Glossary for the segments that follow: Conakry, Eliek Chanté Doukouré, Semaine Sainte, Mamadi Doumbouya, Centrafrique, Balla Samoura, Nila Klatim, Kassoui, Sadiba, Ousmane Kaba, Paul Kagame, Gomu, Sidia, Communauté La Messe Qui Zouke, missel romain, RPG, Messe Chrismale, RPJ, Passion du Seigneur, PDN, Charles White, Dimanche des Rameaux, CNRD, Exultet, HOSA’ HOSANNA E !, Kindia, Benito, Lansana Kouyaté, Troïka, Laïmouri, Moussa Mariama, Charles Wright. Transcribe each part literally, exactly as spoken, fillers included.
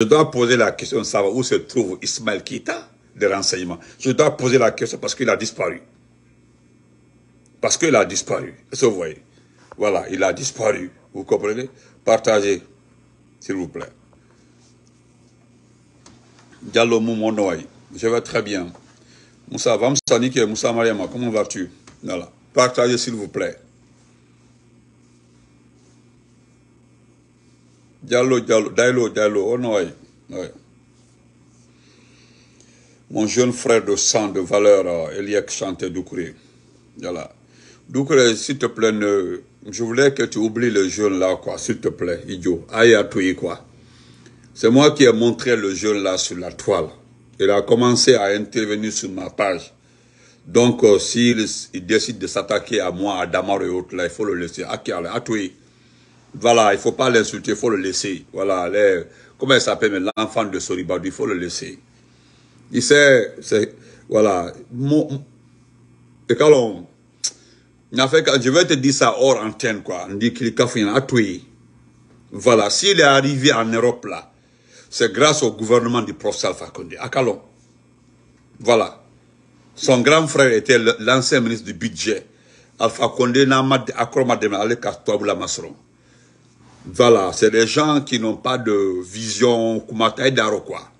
Je dois poser la question de savoir où se trouve Ismaël Keita de renseignement. Je dois poser la question parce qu'il a disparu. Parce qu'il a disparu. Est-ce que vous voyez? Voilà, il a disparu. Vous comprenez? Partagez, s'il vous plaît. Diallo Moumonoï. Je vais très bien. Moussa, va me saniquer, Moussa Mariama. Comment vas-tu? Voilà. Partagez, s'il vous plaît. Diallo, Diallo, Diallo, Diallo, oh non, oui. Oui. Mon jeune frère de sang, de valeur, Eliek Chanté Doukouré. Voilà. Doukouré, s'il te plaît, ne... je voulais que tu oublies le jeune là, quoi, s'il te plaît, idiot. Aïe à toi, quoi. C'est moi qui ai montré le jeune là sur la toile. Il a commencé à intervenir sur ma page. Donc, euh, s'il il décide de s'attaquer à moi, à Damar et autres, là, il faut le laisser. À qui, à toi. Voilà, il ne faut pas l'insulter, il faut le laisser. Voilà, les, comment il s'appelle l'enfant de Soribadou, il faut le laisser. Il sait, c'est, voilà. Mon, et quand on, je vais te dire ça hors antenne, quoi. On dit qu'il a tué. Voilà, s'il est arrivé en Europe, là, c'est grâce au gouvernement du professeur Alpha Condé. À Calon. Voilà. Son grand frère était l'ancien ministre du budget. Alpha Condé n'a pas de à la Masseron. Voilà, c'est des gens qui n'ont pas de vision, quoi.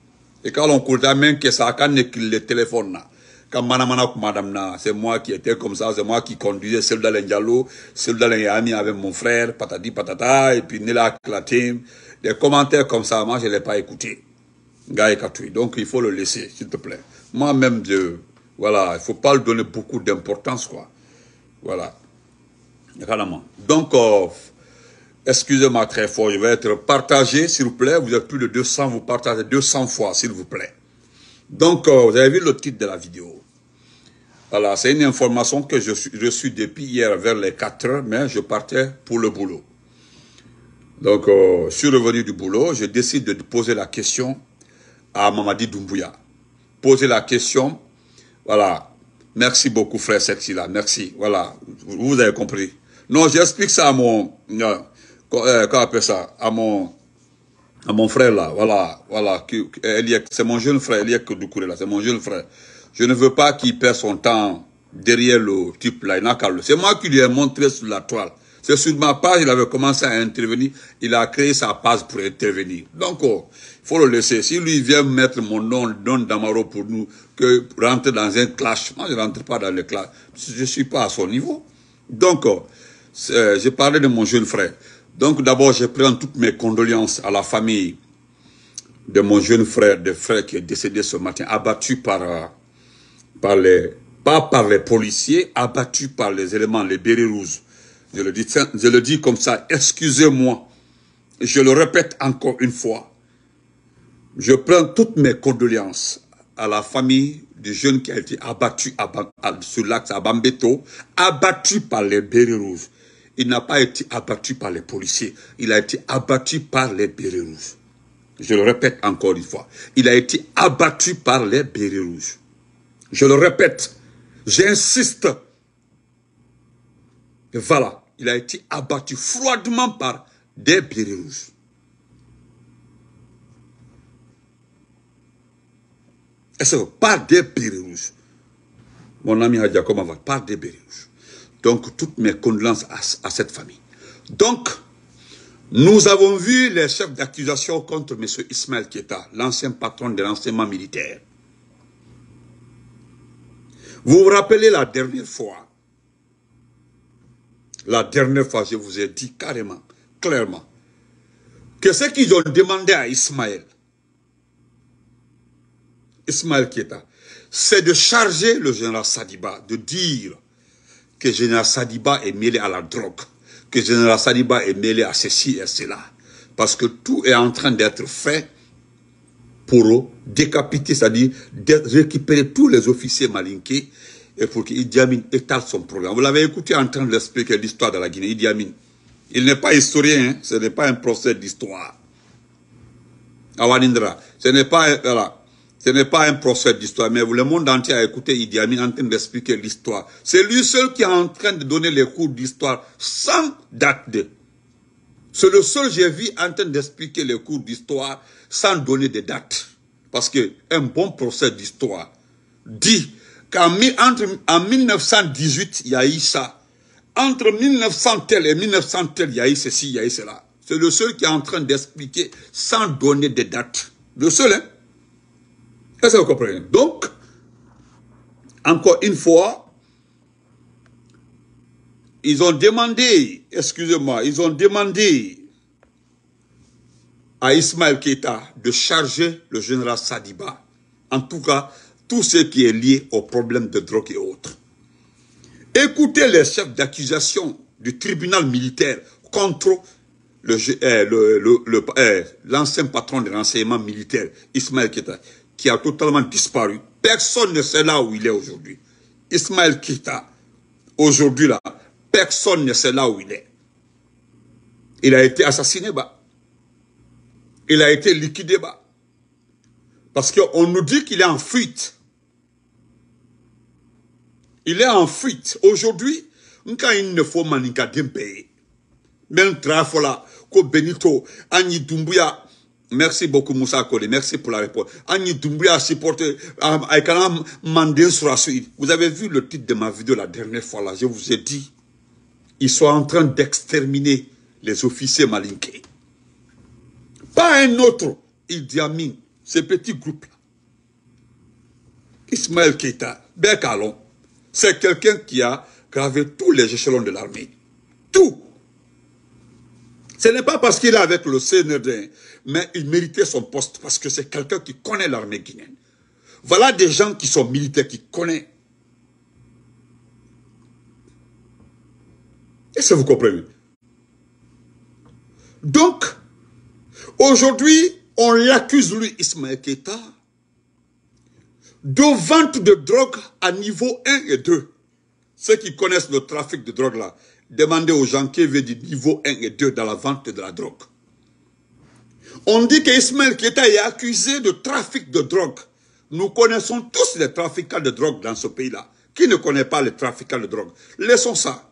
Et quand on court à main, que ça, quand le téléphone, là, quand manamana, madame, c'est moi qui étais comme ça, c'est moi qui conduisais celle d'Alain Diallo, celle d'Alain Yami avec mon frère, patati patata, et puis Nila Klatim. Des commentaires comme ça, moi, je ne l'ai pas écouté. Donc, il faut le laisser, s'il te plaît. Moi-même, je... voilà, il ne faut pas lui donner beaucoup d'importance, quoi. Voilà. Donc, euh... excusez-moi très fort, je vais être partagé, s'il vous plaît. Vous êtes plus de deux cents, vous partagez deux cents fois, s'il vous plaît. Donc, euh, vous avez vu le titre de la vidéo. Voilà, c'est une information que je suis reçue depuis hier vers les quatre heures, mais je partais pour le boulot. Donc, euh, je suis revenu du boulot, je décide de poser la question à Mamadi Doumbouya. Poser la question, voilà. Merci beaucoup, frère Sétila, merci. Voilà, vous avez compris. Non, j'explique ça à mon... Euh, Qu'on appelle ça, à mon, à mon frère là, voilà, voilà, c'est mon jeune frère, Eliek Doukouré là, c'est mon jeune frère. Je ne veux pas qu'il perde son temps derrière le type là, il n'a qu'à le. C'est moi qui lui ai montré sur la toile. C'est sur ma page, il avait commencé à intervenir, il a créé sa page pour intervenir. Donc, il oh, faut le laisser. Si lui vient mettre mon nom, le nom d'Amaro pour nous, que rentrer dans un clash, moi je ne rentre pas dans le clash, je ne suis pas à son niveau. Donc, oh, j'ai parlé de mon jeune frère. Donc d'abord, je prends toutes mes condoléances à la famille de mon jeune frère, de frère qui est décédé ce matin, abattu par, par les, pas par les policiers, abattu par les éléments, les bérets rouges. Je le dis, je le dis comme ça, excusez-moi, je le répète encore une fois. Je prends toutes mes condoléances à la famille du jeune qui a été abattu à, à, sur l'axe à Bambeto, abattu par les bérets rouges. Il n'a pas été abattu par les policiers. Il a été abattu par les bérets rouges. Je le répète encore une fois. Il a été abattu par les bérets rouges. Je le répète. J'insiste. Voilà. Il a été abattu froidement par des bérets rouges. Est-ce que par des bérets rouges? Mon ami Hadja, comment va? Par des bérets rouges. Donc, toutes mes condoléances à, à cette famille. Donc, nous avons vu les chefs d'accusation contre M. Ismaël Keita, l'ancien patron de l'enseignement militaire. Vous vous rappelez la dernière fois, la dernière fois, je vous ai dit carrément, clairement, que ce qu'ils ont demandé à Ismaël, Ismaël Keita, c'est de charger le général Sadiba, de dire... que général Sadiba est mêlé à la drogue, que général Sadiba est mêlé à ceci et cela. Parce que tout est en train d'être fait pour décapiter, c'est-à-dire récupérer tous les officiers malinqués et pour qu'Idi Amin étale son programme. Vous l'avez écouté en train d'expliquer l'histoire de la Guinée, Idi Amin. Il n'est pas historien, hein? Ce n'est pas un procès d'histoire. Awanindra, ce n'est pas... Voilà. Ce n'est pas un procès d'histoire, mais le monde entier a écouté Idi Amin en train d'expliquer l'histoire. C'est lui seul qui est en train de donner les cours d'histoire sans date de, C'est le seul que j'ai vu en train d'expliquer les cours d'histoire sans donner des dates. Parce qu'un bon procès d'histoire dit qu'en mille neuf cent dix-huit, il y a eu ça. Entre mille neuf cents tel et mille neuf cents tel, il y a eu ceci, il y a eu cela. C'est le seul qui est en train d'expliquer sans donner des dates. Le seul, hein? Est-ce que vous comprenez? Donc, encore une fois, ils ont demandé, excusez-moi, ils ont demandé à Ismaël Keita de charger le général Sadiba. En tout cas, tout ce qui est lié au problème de drogue et autres. Écoutez les chefs d'accusation du tribunal militaire contre le, euh, le, le, le, euh, l'ancien patron de renseignement militaire, Ismaël Keita, qui a totalement disparu. Personne ne sait là où il est aujourd'hui. Ismaël Keita, aujourd'hui là, personne ne sait là où il est. Il a été assassiné, bah. Il a été liquidé, bah. Parce qu'on nous dit qu'il est en fuite. Il est en fuite. Aujourd'hui, quand il ne faut manika d'impé. Même trafola, ko Benito, Ani Doumbouya. Merci beaucoup, Moussa Kole. Merci pour la réponse. Ani Doumbouya a supporté Aïkana Mandin sur la suite. Vous avez vu le titre de ma vidéo la dernière fois là. Je vous ai dit. Ils sont en train d'exterminer les officiers malinqués. Pas un autre, Idi Amin, ces petits groupes-là. Ismaël Keita, Bekalon, c'est quelqu'un qui a gravé tous les échelons de l'armée. Tout. Ce n'est pas parce qu'il est avec le C N R D, mais il méritait son poste parce que c'est quelqu'un qui connaît l'armée guinéenne. Voilà des gens qui sont militaires, qui connaissent. Est-ce que vous comprenez? Donc, aujourd'hui, on l'accuse, lui, Ismaël Keita, de vente de drogue à niveau un et deux. Ceux qui connaissent le trafic de drogue, là, demandez aux gens qui veut dire niveau un et deux dans la vente de la drogue. On dit que Ismaël Keita est accusé de trafic de drogue. Nous connaissons tous les trafiquants de drogue dans ce pays-là. Qui ne connaît pas les trafiquants de drogue? Laissons ça.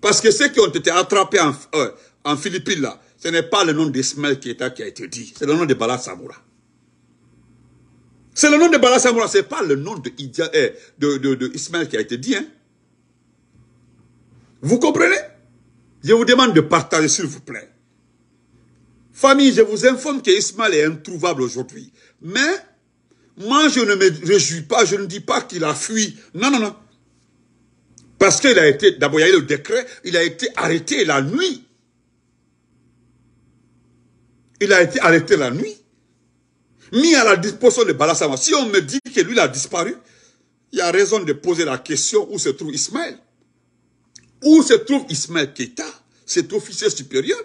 Parce que ceux qui ont été attrapés en, euh, en Philippines, là, ce n'est pas le nom d'Ismaël Keita qui a été dit. C'est le nom de Balla Samoura. C'est le nom de Balla Samoura. Ce n'est pas le nom d'Ismaël euh, de, de, de qui a été dit. Hein? Vous comprenez? Je vous demande de partager, s'il vous plaît. Famille, je vous informe que Ismaël est introuvable aujourd'hui. Mais, moi, je ne me réjouis pas. Je ne dis pas qu'il a fui. Non, non, non. Parce qu'il a été, d'abord il y a eu le décret, il a été arrêté la nuit. Il a été arrêté la nuit. Mis à la disposition de Bala Samoura. Si on me dit que lui il a disparu, il y a raison de poser la question où se trouve Ismaël. Où se trouve Ismaël Keita, cet officier supérieur,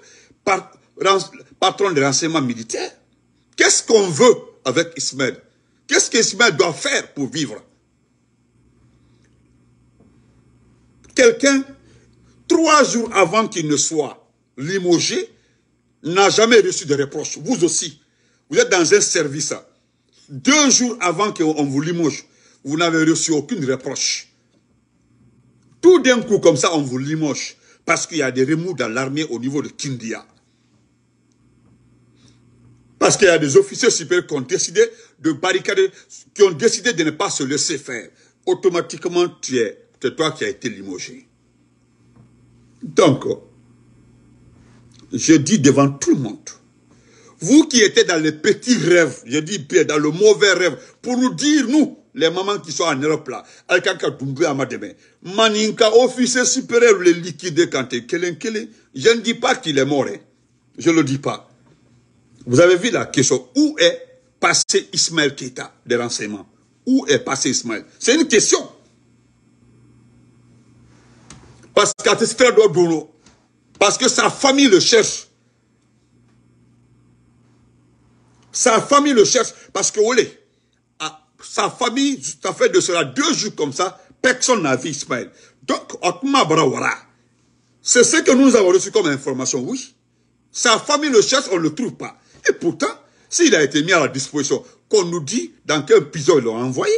patron de renseignement militaire? Qu'est-ce qu'on veut avec Ismaël? Qu'est-ce qu'Ismaël doit faire pour vivre? Quelqu'un, trois jours avant qu'il ne soit limogé, n'a jamais reçu de reproche. Vous aussi, vous êtes dans un service. Deux jours avant qu'on vous limoge, vous n'avez reçu aucune reproche. Tout d'un coup, comme ça, on vous limoge. Parce qu'il y a des remous dans l'armée au niveau de Kindia. Parce qu'il y a des officiers supérieurs qui ont décidé de barricader, qui ont décidé de ne pas se laisser faire. Automatiquement, tu es... C'est toi qui as été limogé. Donc, je dis devant tout le monde, vous qui étiez dans les petits rêves, je dis bien dans le mauvais rêve, pour nous dire, nous, les mamans qui sont en Europe là, Alkaka Doumbouya Amademe, Maninka, officier supérieur, les liquider quand t'es Kelen Kelen. Je ne dis pas qu'il est mort. Hein. Je ne le dis pas. Vous avez vu la question, où est passé Ismaël Keita des renseignements? Où est passé Ismaël? C'est une question. Parce qu'Atistra doit donner. Parce que sa famille le cherche. Sa famille le cherche. Parce que, olé, sa famille, tout à fait de cela, deux jours comme ça, personne n'a vu Ismaël. Donc, c'est ce que nous avons reçu comme information, oui. Sa famille le cherche, on ne le trouve pas. Et pourtant, s'il a été mis à la disposition, qu'on nous dit dans quel prison ils l'ont envoyé,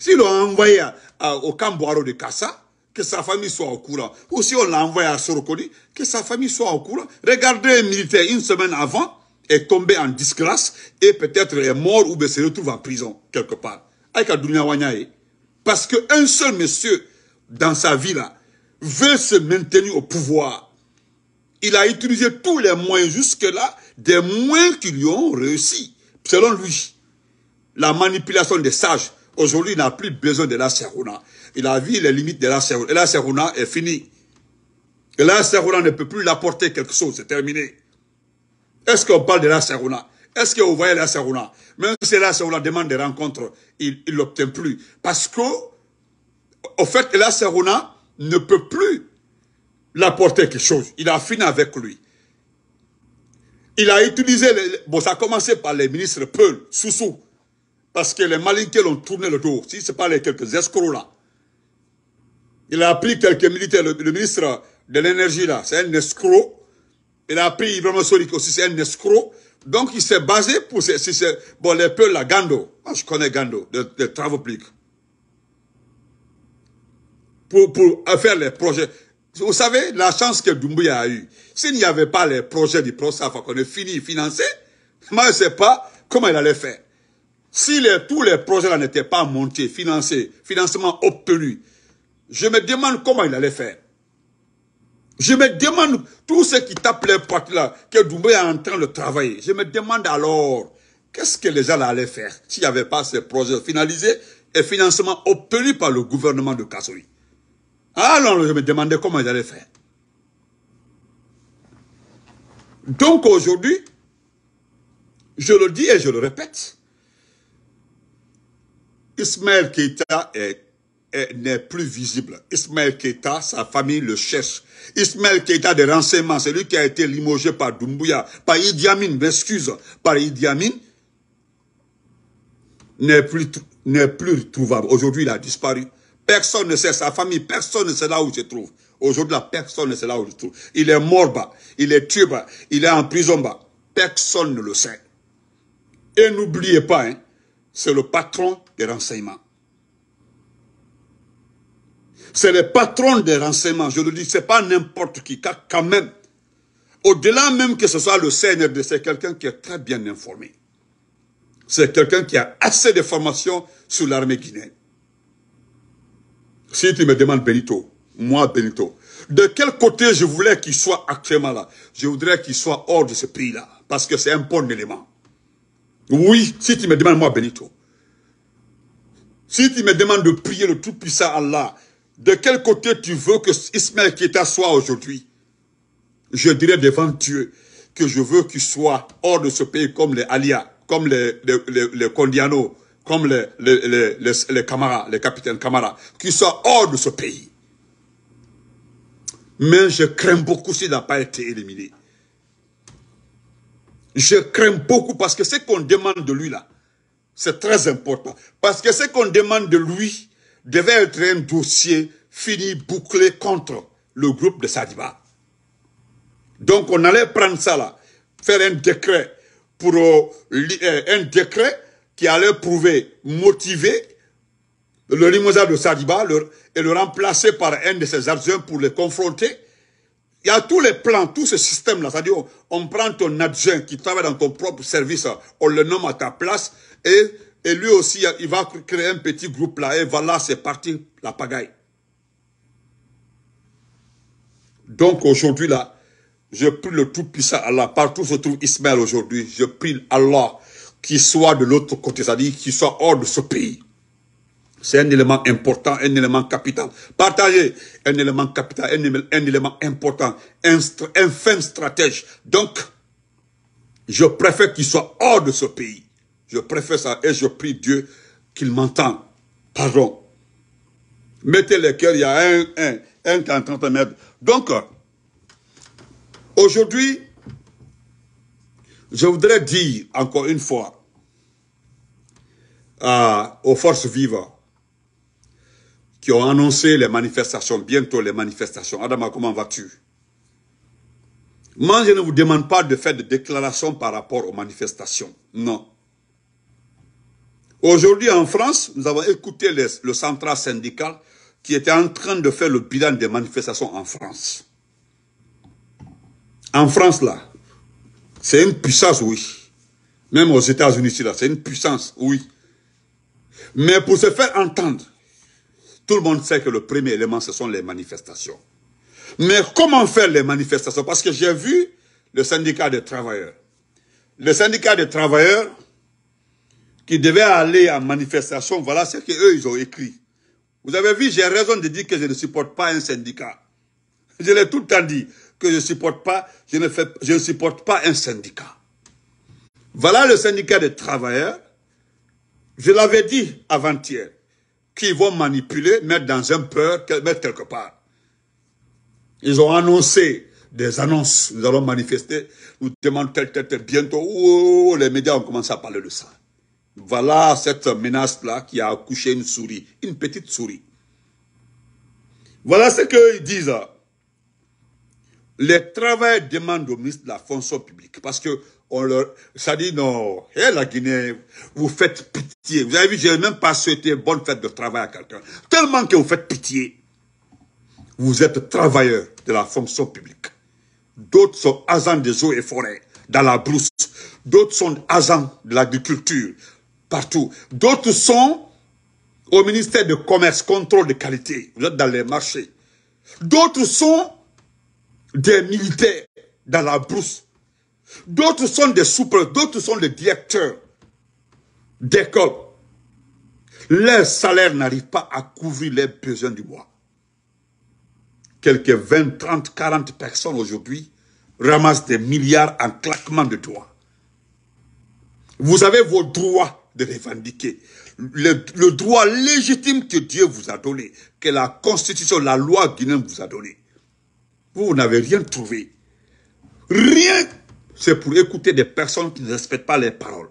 s'ils l'ont envoyé à, à, au Camp Boiro de Kassa, que sa famille soit au courant. Ou si on l'envoie à Sorokoni, que sa famille soit au courant. Regardez un militaire une semaine avant est tombé en disgrâce et peut-être est mort ou se retrouve en prison quelque part. Parce qu'un seul monsieur dans sa vie là veut se maintenir au pouvoir. Il a utilisé tous les moyens jusque-là, des moyens qui lui ont réussi. Selon lui, la manipulation des sages, aujourd'hui, il n'a plus besoin de la Seruna. Il a vu les limites de la Seruna. Et la Seruna est finie. Et la Seruna ne peut plus l'apporter quelque chose. C'est terminé. Est-ce qu'on parle de la Seruna? Est-ce que vous voyez la Seruna? Même si la Seruna demande des rencontres, il ne l'obtient plus. Parce que, au fait, la Seruna ne peut plus l'apporter quelque chose. Il a fini avec lui. Il a utilisé... Les... Bon, ça a commencé par les ministres Peul, Soussou. Parce que les Malinqués l'ont tourné le dos. Si ce n'est pas les quelques escrocs là. Il a pris quelques militaires. Le, le ministre de l'énergie là, c'est un escroc. Il a pris Ibrahim Sorik aussi, c'est un escroc. Donc il s'est basé pour... Ces, ces, ces... Bon, les Peul là, Gando. Moi, je connais Gando, de, de travaux publics. Pour, pour faire les projets... Vous savez, la chance que Doumbouya a eue, s'il n'y avait pas les projets du ProSaf qu'on a fini financé, moi je ne sais pas comment il allait faire. Si les, tous les projets n'étaient pas montés, financés, financement obtenu, je me demande comment il allait faire. Je me demande, tous ceux qui tapent les portes là, que Doumbouya est en train de travailler, je me demande alors, qu'est-ce que les gens allaient faire s'il n'y avait pas ces projets finalisés et financement obtenu par le gouvernement de Kassoui? Alors, je me demandais comment ils allaient faire. Donc, aujourd'hui, je le dis et je le répète, Ismaël Keita n'est plus visible. Ismaël Keita, sa famille le cherche. Ismaël Keita des renseignements, celui qui a été limogé par Doumbouya, par Idi Amin, m'excuse, par Idi Amin, n'est plus, n'est plus trouvable. Aujourd'hui, il a disparu. Personne ne sait sa famille, personne ne sait là où il se trouve. Aujourd'hui, la personne ne sait là où il se trouve. Il est mort bas, il est tué bas, il est en prison bas. Personne ne le sait. Et n'oubliez pas, hein, c'est le patron des renseignements. C'est le patron des renseignements, je le dis, c'est pas n'importe qui, car quand même, au-delà même que ce soit le C N R D, c'est quelqu'un qui est très bien informé. C'est quelqu'un qui a assez de formations sur l'armée guinéenne. Si tu me demandes Benito, moi Benito, de quel côté je voulais qu'il soit actuellement là, je voudrais qu'il soit hors de ce pays-là, parce que c'est un bon élément. Oui, si tu me demandes moi Benito, si tu me demandes de prier le Tout-Puissant Allah, de quel côté tu veux que Ismaël Keita soit aujourd'hui, je dirais devant Dieu que je veux qu'il soit hors de ce pays comme les Alia, comme les, les, les, les Kondiano, comme les, les, les, les, les Camara, les capitaines Camara, qui sont hors de ce pays. Mais je crains beaucoup s'il n'a pas été éliminé. Je crains beaucoup parce que ce qu'on demande de lui là, c'est très important. Parce que ce qu'on demande de lui devait être un dossier fini, bouclé contre le groupe de Sadiba. Donc on allait prendre ça là, faire un décret pour euh, un décret qui allait prouver, motiver le limogeage de Sadiba le, et le remplacer par un de ses adjoints pour le confronter. Il y a tous les plans, tout ce système-là. C'est-à-dire, on, on prend ton adjoint qui travaille dans ton propre service, on le nomme à ta place et, et lui aussi, il va créer un petit groupe là et voilà, c'est parti, la pagaille. Donc aujourd'hui là, je prie le Tout-Puissant Allah. Partout se trouve Ismaël aujourd'hui, je prie Allah qui soit de l'autre côté, c'est-à-dire qui soit hors de ce pays. C'est un élément important, un élément capital. Partagez un élément capital, un, un élément important, un, un fin stratège. Donc, je préfère qu'il soit hors de ce pays. Je préfère ça et je prie Dieu qu'il m'entende. Pardon. Mettez le cœur, il y a un, un, un qui est en train de mettre. Donc, aujourd'hui, je voudrais dire, encore une fois, euh, aux forces vives qui ont annoncé les manifestations, bientôt les manifestations. Adama, comment vas-tu? Moi, je ne vous demande pas de faire de déclarations par rapport aux manifestations. Non. Aujourd'hui, en France, nous avons écouté les, le central syndical qui était en train de faire le bilan des manifestations en France. En France, là, c'est une puissance, oui. Même aux États-Unis, ici, là, c'est une puissance, oui. Mais pour se faire entendre, tout le monde sait que le premier élément, ce sont les manifestations. Mais comment faire les manifestations? Parce que j'ai vu le syndicat des travailleurs. Le syndicat des travailleurs qui devait aller en manifestation, voilà ce qu'eux, ils ont écrit. Vous avez vu, j'ai raison de dire que je ne supporte pas un syndicat. Je l'ai tout le temps dit, que je ne supporte pas, je ne fais, je ne supporte pas un syndicat. Voilà le syndicat des travailleurs. Je l'avais dit avant-hier, qu'ils vont manipuler, mettre dans un peur, mettre quelque part. Ils ont annoncé des annonces. Nous allons manifester. Nous demandons tel, tel, tel. Bientôt, oh, les médias ont commencé à parler de ça. Voilà cette menace-là qui a accouché une souris, une petite souris. Voilà ce qu'ils disent. Les travailleurs demandent au ministre de la fonction publique. Parce que on leur, ça dit non, hé hey, la Guinée, vous faites pitié. Vous avez vu, je n'ai même pas souhaité bonne fête de travail à quelqu'un. Tellement que vous faites pitié. Vous êtes travailleurs de la fonction publique. D'autres sont agents des eaux et forêts, dans la brousse. D'autres sont agents de l'agriculture, partout. D'autres sont au ministère de Commerce, Contrôle de Qualité. Vous êtes dans les marchés. D'autres sont des militaires dans la brousse. D'autres sont des sous-préfets, d'autres sont des directeurs d'école. Leurs salaires n'arrivent pas à couvrir les besoins du mois. Quelques vingt, trente, quarante personnes aujourd'hui ramassent des milliards en claquement de doigts. Vous avez vos droits de revendiquer. Le, le droit légitime que Dieu vous a donné, que la Constitution, la loi guinéenne vous a donné. Vous, vous n'avez rien trouvé. Rien, c'est pour écouter des personnes qui ne respectent pas les paroles.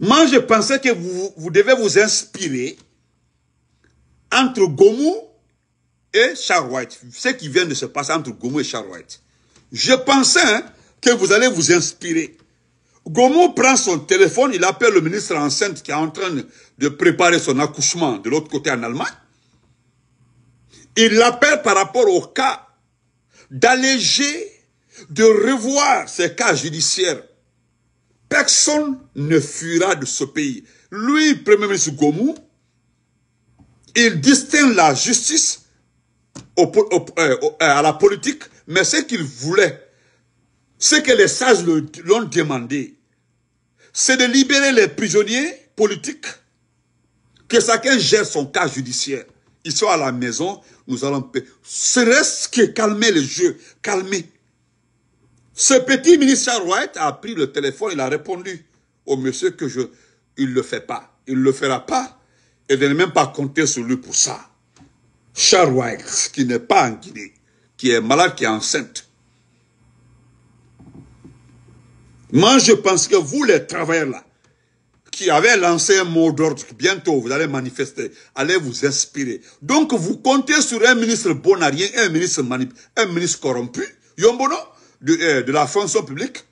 Moi, je pensais que vous, vous devez vous inspirer entre Gomu et Charles White. Ce qui vient de se passer entre Gomu et Charles White. Je pensais hein, que vous allez vous inspirer. Gomu prend son téléphone, il appelle le ministre enceinte qui est en train de préparer son accouchement de l'autre côté en Allemagne. Il l'appelle par rapport au cas d'alléger, de revoir ces cas judiciaires. Personne ne fuira de ce pays. Lui, Premier ministre Gomu, il distingue la justice au, au, euh, à la politique, mais ce qu'il voulait, ce que les sages l'ont demandé, c'est de libérer les prisonniers politiques, que chacun gère son cas judiciaire. Ils sont à la maison, nous allons payer. Serait-ce que calmer le jeu, calmer. Ce petit ministre Charles White a pris le téléphone, il a répondu au monsieur que je, il ne le fait pas. Il ne le fera pas et de ne même pas compter sur lui pour ça. Charles White, qui n'est pas en Guinée, qui est malade, qui est enceinte. Moi, je pense que vous, les travailleurs là, qui avez lancé un mot d'ordre, bientôt vous allez manifester, allez vous inspirer. Donc, vous comptez sur un ministre bonarien, un ministre manip, un ministre corrompu, Yombono, de, euh, de la fonction publique,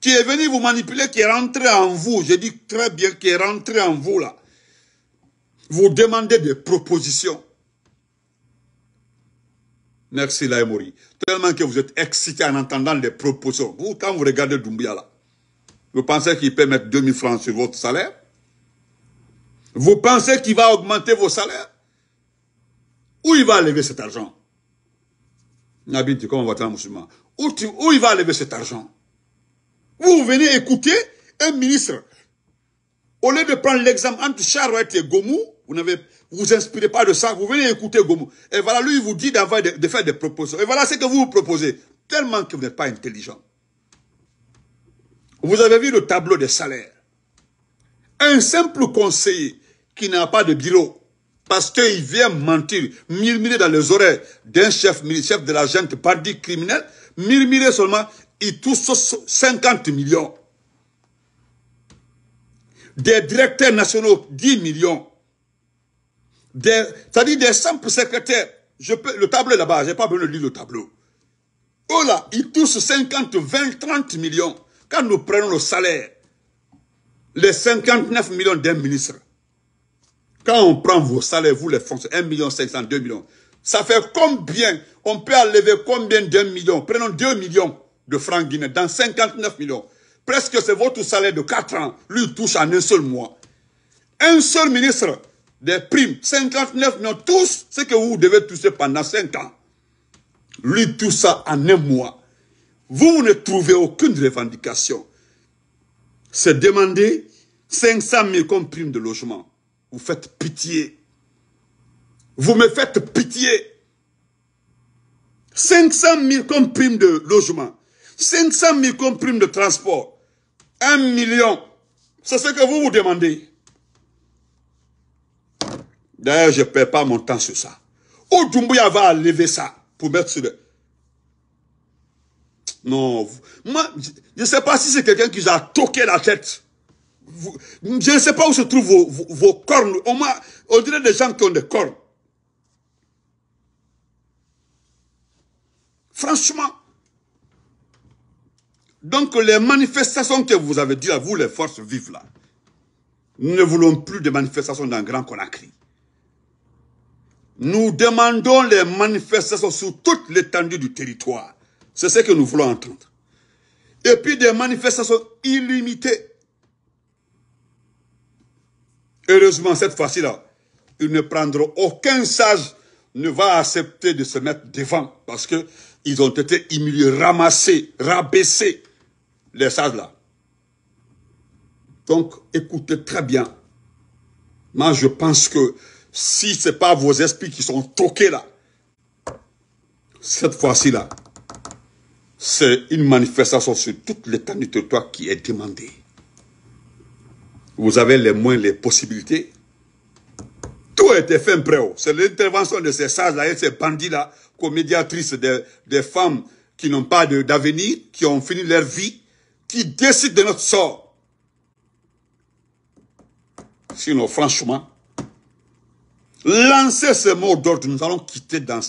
qui est venu vous manipuler, qui est rentré en vous. Je dis très bien, qui est rentré en vous là. Vous demandez des propositions. Merci Laïmouri. Tellement que vous êtes excité en entendant les propositions. Vous, quand vous regardez Doumbouya là, vous pensez qu'il peut mettre deux mille francs sur votre salaire? Vous pensez qu'il va augmenter vos salaires? Où il va lever cet argent? Nabi, comment va-t-il en musulman? Où, tu, où il va lever cet argent? Vous venez écouter un ministre. Au lieu de prendre l'exemple entre Charles Wright et Gomu, vous ne vous inspirez pas de ça. Vous venez écouter Gomu. Et voilà, lui, il vous dit de, de faire des propositions. Et voilà ce que vous vous proposez. Tellement que vous n'êtes pas intelligent. Vous avez vu le tableau des salaires. Un simple conseiller qui n'a pas de bureau, parce qu'il vient mentir, murmurer dans les oreilles d'un chef, chef de la gente, bandit criminel, murmurer seulement, il touche cinquante millions. Des directeurs nationaux, dix millions. C'est-à-dire des simples secrétaires. Je peux, le tableau là-bas, je n'ai pas besoin de lire le tableau. Oh là, il touche cinquante, vingt, trente millions. Quand nous prenons le salaire, les cinquante-neuf millions d'un ministre, Quand on prend vos salaires, vous les fonctionnaires, un million cinq cents, deux millions, ça fait combien? On peut enlever combien d'un million? Prenons deux millions de francs guinéens dans cinquante-neuf millions. Presque c'est votre salaire de quatre ans, lui touche en un seul mois. Un seul ministre des primes, cinquante-neuf millions, tous ce que vous devez toucher pendant cinq ans. Lui touche ça en un mois. Vous ne trouvez aucune revendication. C'est demander cinq cent mille comme prime de logement. Vous faites pitié. Vous me faites pitié. cinq cent mille comme prime de logement. cinq cent mille comme prime de transport. un million. C'est ce que vous vous demandez. D'ailleurs, je ne perds pas mon temps sur ça. Ou Doumbouya va lever ça pour mettre sur le... Non. Vous... Moi, je ne sais pas si c'est quelqu'un qui vous a toqué la tête. Vous, je ne sais pas où se trouvent vos, vos, vos cornes. On, on dirait des gens qui ont des cornes. Franchement. Donc les manifestations que vous avez dit à vous, les forces vives là. Nous ne voulons plus de manifestations dans Grand Conakry. Nous demandons les manifestations sur toute l'étendue du territoire. C'est ce que nous voulons entendre. Et puis des manifestations illimitées. Heureusement, cette fois-ci-là, ils ne prendront aucun sage, ne va accepter de se mettre devant, parce que ils ont été humiliés, ramassés, rabaissés, les sages-là. Donc, écoutez très bien. Moi, je pense que si ce n'est pas vos esprits qui sont toqués là, cette fois-ci-là, c'est une manifestation sur toute l'étendue du territoire qui est demandée. Vous avez les moyens, les possibilités. Tout a été fait, prêt. C'est l'intervention de ces sages-là et ces bandits-là, comédiatrices des, des femmes qui n'ont pas d'avenir, qui ont fini leur vie, qui décident de notre sort. Sinon, franchement, lancez ce mot d'ordre. Nous allons quitter dans,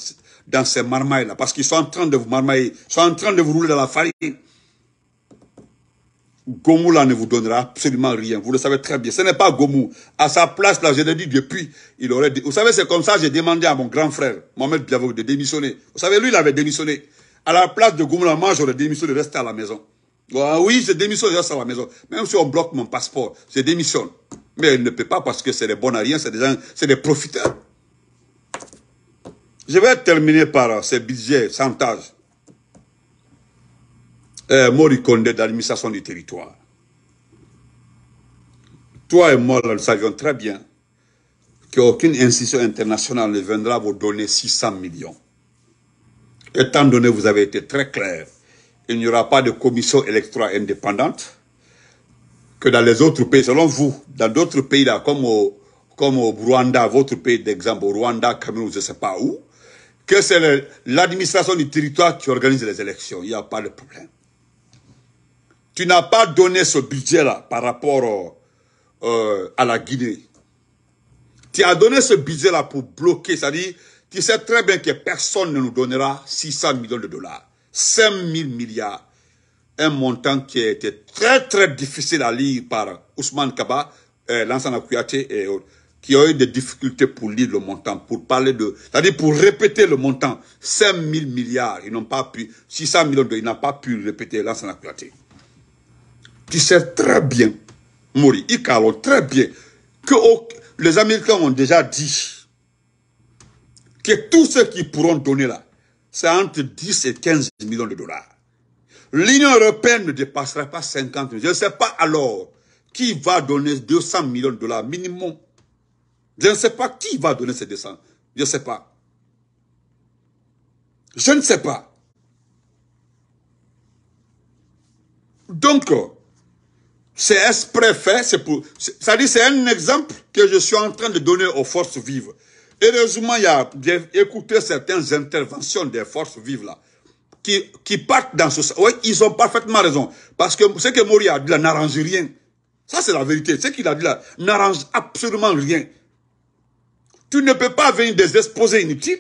dans ces marmailles-là, parce qu'ils sont en train de vous marmailler, ils sont en train de vous rouler dans la farine. Gomu là ne vous donnera absolument rien. Vous le savez très bien. Ce n'est pas Gomu. À sa place là, je l'ai dit depuis, il aurait dit. Vous savez, c'est comme ça, j'ai demandé à mon grand frère, Mohamed Biavo, de démissionner. Vous savez, lui, il avait démissionné. À la place de Gomu là, moi, j'aurais démissionné de rester à la maison. Ah, oui, je démissionne, je reste à la maison. Même si on bloque mon passeport, je démissionne. Mais il ne peut pas parce que c'est des bons à rien, c'est des gens, c'est des profiteurs. Je vais terminer par ces budgets sans tâche. Euh, Mori Condé d'administration du territoire. Toi et moi, nous savions très bien qu'aucune institution internationale ne viendra vous donner six cents millions. Étant donné que vous avez été très clair, il n'y aura pas de commission électorale indépendante que dans les autres pays, selon vous, dans d'autres pays, là, comme, au, comme au Rwanda, votre pays d'exemple, au Rwanda, Cameroun, je ne sais pas où, que c'est l'administration du territoire qui organise les élections. Il n'y a pas de problème. Tu n'as pas donné ce budget-là par rapport au, euh, à la Guinée. Tu as donné ce budget-là pour bloquer, c'est-à-dire, tu sais très bien que personne ne nous donnera six cents millions de dollars, cinq mille milliards. Un montant qui a été très, très difficile à lire par Ousmane Kaba, euh, Lansana Kouyaté et autres, qui ont eu des difficultés pour lire le montant, pour parler de... C'est-à-dire pour répéter le montant, cinq mille milliards, ils n'ont pas pu... six cents millions de dollars, ils n'ont pas pu répéter Lansana Kouyaté. Tu sais très bien, Mori, Ikalo, très bien, que oh, les Américains ont déjà dit que tout ce qu'ils pourront donner là, c'est entre dix et quinze millions de dollars. L'Union européenne ne dépassera pas cinquante millions. Je ne sais pas alors qui va donner deux cents millions de dollars minimum. Je ne sais pas qui va donner ces deux cents. Je ne sais pas. Je ne sais pas. Donc, c'est exprès fait, c'est pour... Ça dit, c'est un exemple que je suis en train de donner aux forces vives. Heureusement, il y a écouté certaines interventions des forces vives là, qui, qui partent dans ce... Oui, ils ont parfaitement raison. Parce que ce que Mori a dit là n'arrange rien. Ça, c'est la vérité. Ce qu'il a dit là n'arrange absolument rien. Tu ne peux pas venir des exposés inutiles.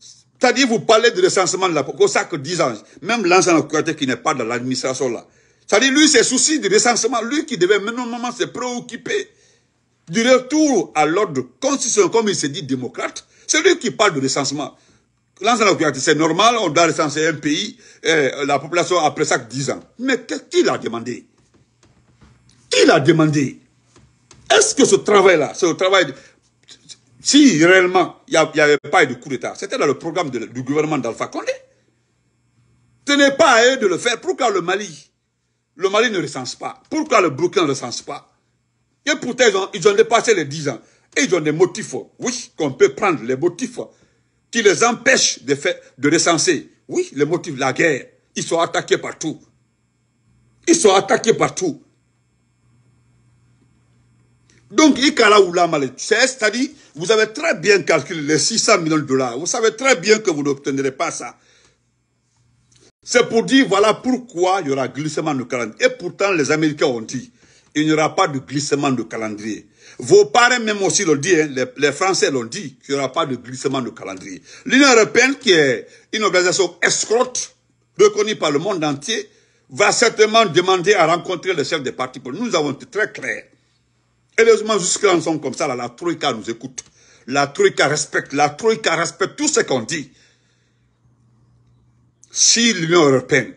C'est-à-dire, vous parlez de recensement de la pour ça que dix ans, même l'ancien Kouyaté qui n'est pas dans l'administration là. C'est-à-dire, lui, ses soucis de recensement, lui qui devait maintenant se préoccuper du retour à l'ordre constitutionnel, comme il se dit démocrate, c'est lui qui parle de recensement. Lansana Kouyaté, c'est normal, on doit recenser un pays, et la population après ça dix ans. Mais qui l'a demandé? Qui l'a demandé? Est-ce que ce travail-là, ce travail, de... si réellement il n'y avait pas eu de coup d'État, c'était dans le programme de, du gouvernement d'Alpha Condé. Ce n'est pas à eux de le faire. Pourquoi le Mali? Le Mali ne recense pas. Pourquoi le Burkina ne recense pas? Et pourtant, ils ont, ils ont dépassé les dix ans. Et ils ont des motifs, oui, qu'on peut prendre, les motifs qui les empêchent de, faire, de recenser. Oui, les motifs de la guerre. Ils sont attaqués partout. Ils sont attaqués partout. Donc, Ikala Oulama, c'est-à-dire, vous avez très bien calculé les six cents millions de dollars. Vous savez très bien que vous n'obtiendrez pas ça. C'est pour dire, voilà pourquoi il y aura glissement de calendrier. Et pourtant, les Américains ont dit, il n'y aura pas de glissement de calendrier. Vos parents même aussi l'ont dit, hein, les, les Français l'ont dit, qu'il n'y aura pas de glissement de calendrier. L'Union européenne, qui est une organisation escrote, reconnue par le monde entier, va certainement demander à rencontrer les chefs des partis politiques. Nous avons été très clairs. Et heureusement, jusqu'à nous sommes comme ça, là, la Troïka nous écoute. La Troïka respecte, la Troïka respecte tout ce qu'on dit. Si l'Union européenne,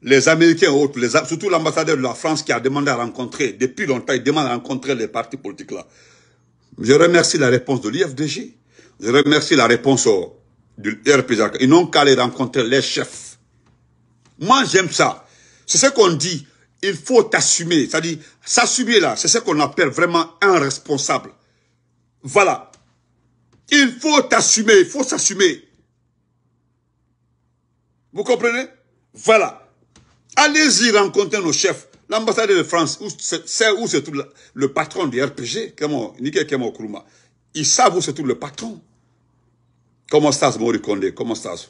les Américains ou autres, les, surtout l'ambassadeur de la France qui a demandé à rencontrer, depuis longtemps, il demande à rencontrer les partis politiques là. Je remercie la réponse de l'I F D G. Je remercie la réponse au, du R P J. Ils n'ont qu'à aller rencontrer les chefs. Moi, j'aime ça. C'est ce qu'on dit. Il faut assumer, c'est-à-dire, s'assumer là, c'est ce qu'on appelle vraiment un responsable. Voilà. Il faut assumer, il faut s'assumer. Vous comprenez? Voilà. Allez-y rencontrer nos chefs. L'ambassadeur de France, c'est où se trouve le patron du R P G, ils savent où se trouve le patron. Comment ça se Mori Condé? Comment ça se...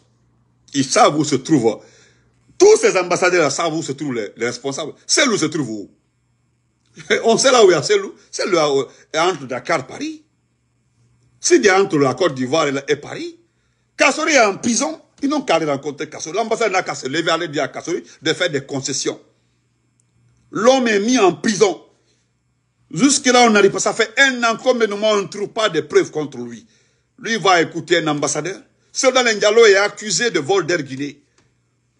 Ils savent où se trouve... Tous ces ambassadeurs-là savent où se trouvent les, les responsables. Celle où se trouve où? On sait là où il y a celle où. Celle où est entre Dakar et Paris. Sidia entre la Côte d'Ivoire et Paris. Kassori est en prison. Ils n'ont qu'à aller rencontrer Kassori. L'ambassadeur n'a qu'à se lever, aller dire à Kassori de faire des concessions. L'homme est mis en prison. Jusque-là, on n'arrive pas. Ça fait un an qu'on ne trouve pas de preuves contre lui. Lui va écouter un ambassadeur. Soldat Ndiallo est accusé de vol d'Air Guinée.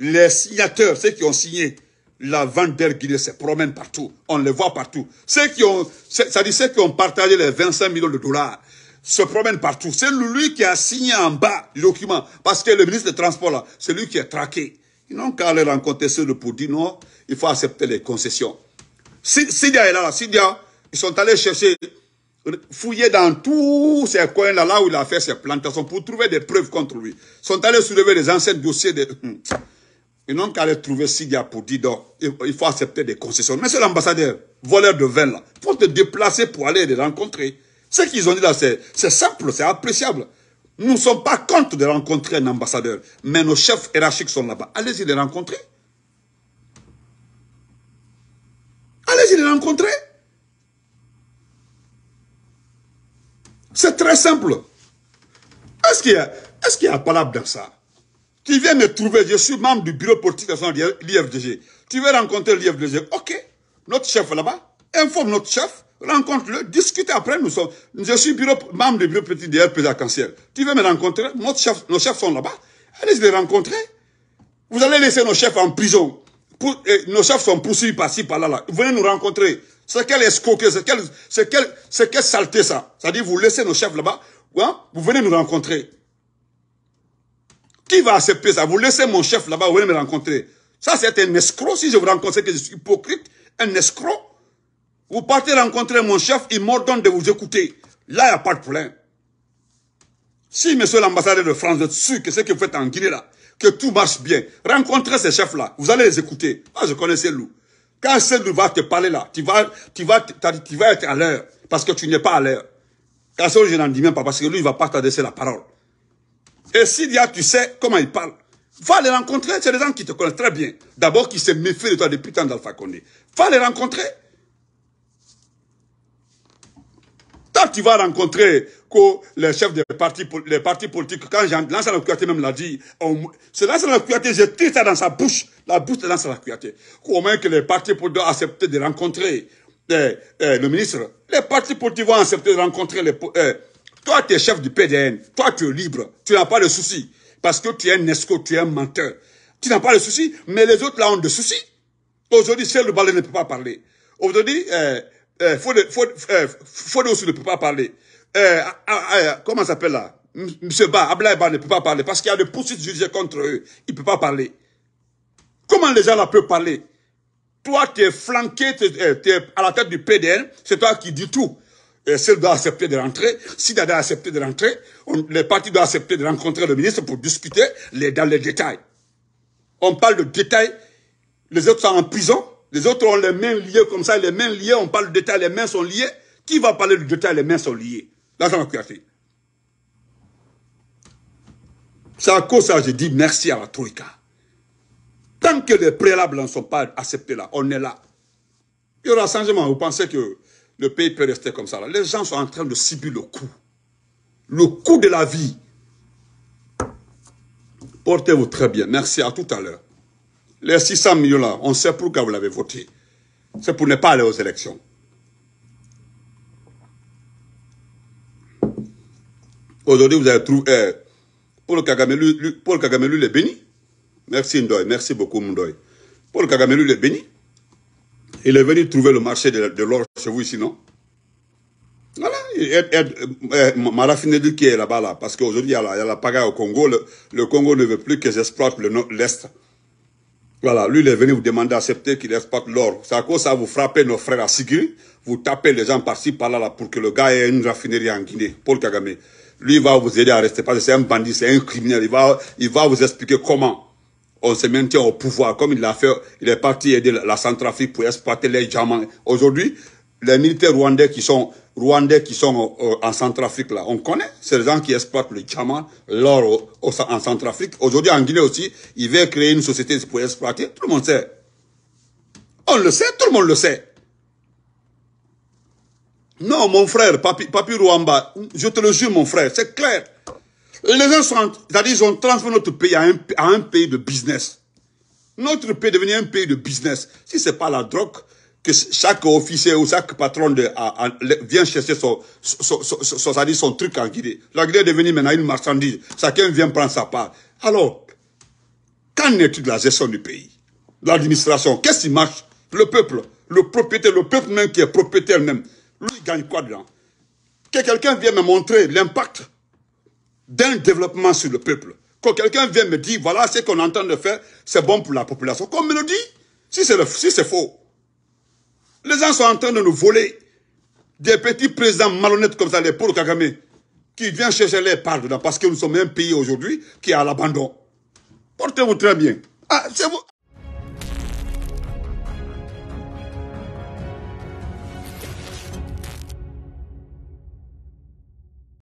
Les signateurs, ceux qui ont signé la vente d'Air Guinée se promènent partout. On les voit partout. Ceux qui ont, ça dit ceux qui ont partagé les vingt-cinq millions de dollars se promènent partout. C'est lui qui a signé en bas le document. Parce que le ministre des Transports, là, c'est lui qui est traqué. Ils n'ont qu'à aller rencontrer ceux pour dire non, il faut accepter les concessions. Sidia est là, là. Sidia, ils sont allés chercher, fouiller dans tous ces coins-là, là où il a fait ses plantations pour trouver des preuves contre lui. Ils sont allés soulever les anciens dossiers de... Ils n'ont qu'à aller trouver Sidia pour dire donc, il faut accepter des concessions. Monsieur l'ambassadeur, voleur de vin là, il faut te déplacer pour aller les rencontrer. Ce qu'ils ont dit là, c'est simple, c'est appréciable. Nous ne sommes pas contre de rencontrer un ambassadeur, mais nos chefs hiérarchiques sont là-bas. Allez-y les rencontrer. Allez-y les rencontrer. C'est très simple. Est-ce qu'il y a, est-ce qu'il y a palabre dans ça? Tu viens me trouver, je suis membre du bureau politique national de l'I F D G. Tu veux rencontrer l'I F D G. Ok, notre chef là-bas, informe notre chef, rencontre-le, discute après. Nous sommes, je suis bureau, membre du bureau politique de l'I F D G. Tu veux me rencontrer, notre chef, nos chefs sont là-bas, allez les rencontrer. Vous allez laisser nos chefs en prison. Pour, nos chefs sont poursuivis par-ci, par-là. Là. Venez nous rencontrer. C'est quel escroquerie, c'est quelle quel, quel saleté ça. C'est-à-dire, vous laissez nos chefs là-bas, ouais, vous venez nous rencontrer. Qui va accepter ça? Vous laissez mon chef là-bas, vous venez me rencontrer. Ça, c'est un escroc. Si je vous rencontre que je suis hypocrite, un escroc. Vous partez rencontrer mon chef, il m'ordonne de vous écouter. Là, il n'y a pas de problème. Si, monsieur l'ambassadeur de France, vous êtes sûr que ce que vous faites en Guinée là, que tout marche bien, rencontrez ces chefs-là, vous allez les écouter. Moi, je connais ces loups. Quand ces loups va te parler là, tu vas, tu vas, tu vas être à l'heure, parce que tu n'es pas à l'heure. Quand ça, je n'en dis même pas, parce que lui, il va pas t'adresser la parole. Et Sidia, tu sais comment il parle. Va les rencontrer, c'est des gens qui te connaissent très bien. D'abord, qui se méfient de toi depuis tant d'Alpha Condé. Va les rencontrer. Quand tu vas rencontrer que les chefs des partis, les partis politiques, quand Lansana Kouyaté même l'a dit, c'est Lansana Kouyaté, j'ai tiré ça dans sa bouche, la bouche de Lansana Kouyaté. Au moins que les partis politiques doivent accepter de rencontrer euh, euh, le ministre, les partis politiques vont accepter de rencontrer les... Euh, toi, tu es chef du P D N, toi, tu es libre, tu n'as pas de soucis, parce que tu es un escroc, tu es un menteur. Tu n'as pas de soucis, mais les autres, là, ont de soucis. Aujourd'hui, seul le balai ne peut pas parler. Aujourd'hui, euh, euh, Fodé aussi ne peut pas parler. Euh, à, à, comment ça s'appelle là? Monsieur Ba, Ablaï Ba ne peut pas parler parce qu'il y a des poursuites judiciaires contre eux. Il ne peut pas parler. Comment les gens là peuvent parler? Toi, tu es flanqué, tu es, es à la tête du P D N, c'est toi qui dis tout. Celle doit accepter de rentrer, Sidia doit accepter de rentrer, on, les partis doivent accepter de rencontrer le ministre pour discuter les, dans les détails. On parle de détails, les autres sont en prison, les autres ont les mains liées comme ça, les mains liées, on parle de détails, les mains sont liées. Qui va parler de détails, les mains sont liées? Lansana Kouyaté. C'est à cause de ça que je dis merci à la Troïka. Tant que les préalables ne sont pas acceptés là, on est là. Il y aura changement. Vous pensez que le pays peut rester comme ça là? Les gens sont en train de subir le coup. Le coup de la vie. Portez-vous très bien. Merci, à tout à l'heure. Les six cents millions là, on sait pourquoi vous l'avez voté. C'est pour ne pas aller aux élections. Aujourd'hui, vous avez trouvé... Euh, Paul Kagame, lui, Paul Kagame, lui, les béni. Merci, Ndoye. Merci beaucoup, Ndoye. Paul Kagame, lui, les béni. Il est venu trouver le marché de, de l'or chez vous ici, non? Voilà. Aide, aide, euh, ma raffinerie qui est là-bas, là. Parce qu'aujourd'hui, il y a la, la pagaille au Congo. Le, le Congo ne veut plus que j'exploite l'Est. Voilà. Lui, il est venu vous demander d'accepter qu'il exporte l'or. C'est à cause ça, vous frappez nos frères à Sigiri. Vous tapez les gens par-ci, par-là, là, pour que le gars ait une raffinerie en Guinée. Paul Kagame. Lui, il va vous aider à rester, parce que c'est un bandit, c'est un criminel. Il va, il va vous expliquer comment on se maintient au pouvoir, comme il l'a fait. Il est parti aider la Centrafrique pour exploiter les diamants. Aujourd'hui, les militaires rwandais qui sont, rwandais qui sont euh, en Centrafrique, là, on connaît. C'est les gens qui exploitent le diamant, l'or en Centrafrique. Aujourd'hui, en Guinée aussi, il veut créer une société pour exploiter. Tout le monde sait. On le sait, tout le monde le sait. Non, mon frère, Papi, Papi Rwamba, je te le jure, mon frère, c'est clair. Les gens sont, c'est-à-dire, ils ont transformé notre pays à un, à un pays de business. Notre pays est devenu un pays de business. Si c'est pas la drogue, que chaque officier ou chaque patron de, à, à, vient chercher son, son, son, son, son, son truc en Guinée. La Guinée est devenue maintenant une marchandise. Chacun vient prendre sa part. Alors, qu'en est-il de la gestion du pays? L'administration, qu'est-ce qui marche? Le peuple, le propriétaire, le peuple même qui est propriétaire même. Lui, il gagne quoi dedans? Que quelqu'un vienne me montrer l'impact d'un développement sur le peuple. Que quelqu'un vienne me dire, voilà, ce qu'on est en train de faire, c'est bon pour la population. Qu'on me le dit, si c'est si c'est faux. Les gens sont en train de nous voler. Des petits présidents malhonnêtes comme ça, les Paul Kagame, qui viennent chercher les parts dedans, parce que nous sommes un pays aujourd'hui qui est à l'abandon. Portez-vous très bien. Ah, c'est vous.